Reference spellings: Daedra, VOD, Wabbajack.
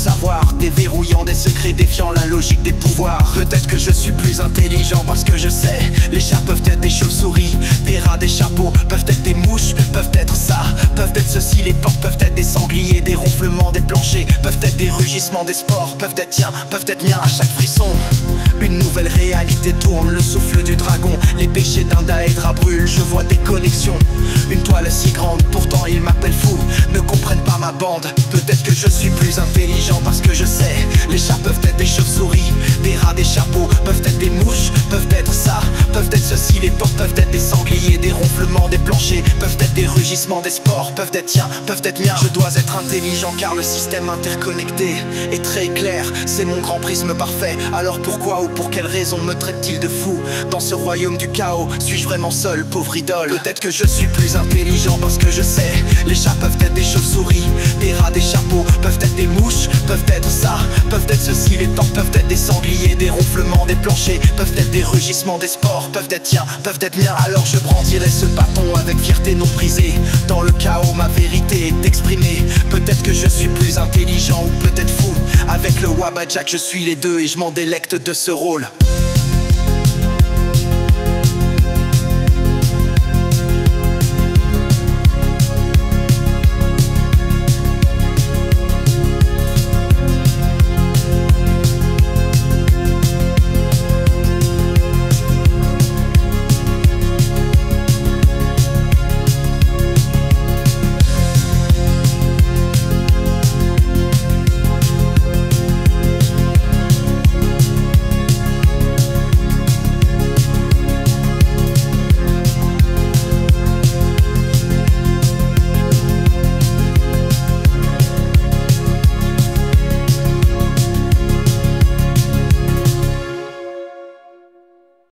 savoir, déverrouillant des secrets, défiant la logique des pouvoirs. Peut-être que je suis plus intelligent parce que je sais. Les chats peuvent être des chauves-souris, des rats, des chapeaux, peuvent être des mouches, peuvent être ça, peuvent être ceci. Les portes peuvent être des sangliers, des ronflements, des planchers, peuvent être des rugissements, des sports, peuvent être tiens, peuvent être miens. À chaque frisson, une nouvelle réalité tourne, le souffle du dragon, les péchés d'un Daedra brûlent. Je vois des connexions, une toile si grande, pourtant ils m'appellent fou, ne comprennent pas ma bande. Peut-être que je suis plus intelligent parce que je sais. Les chats peuvent être des chauves-souris, des rats, des chapeaux, peuvent être des mouches, peuvent être ça, peuvent être ceci. Les portes peuvent être des sangliers, des ronflements, des planchers, peuvent être des rugissements, des sports, peuvent être tiens, peuvent être miens. Je dois être intelligent car le système interconnecté est très clair, c'est mon grand prisme parfait. Alors pourquoi ou pour quelle raison me traite-t-il de fou? Dans ce royaume du chaos, suis-je vraiment seul, pauvre idole? Peut-être que je suis plus intelligent parce que je sais. Les chats peuvent être des chauves-souris, des rats, des chapeaux, peuvent être des mouches, peuvent être ça, peuvent être ceci. Les temps peuvent être des sangliers, des ronflements, des planchers, peuvent être des rugissements, des sports, peuvent être tiens, peuvent être miens. Alors je brandirai ce bâton avec fierté non brisée. Dans le chaos, ma vérité est exprimée. Peut-être que je suis plus intelligent ou peut-être fou. Avec le Wabbajack, je suis les deux et je m'en délecte de ce rôle.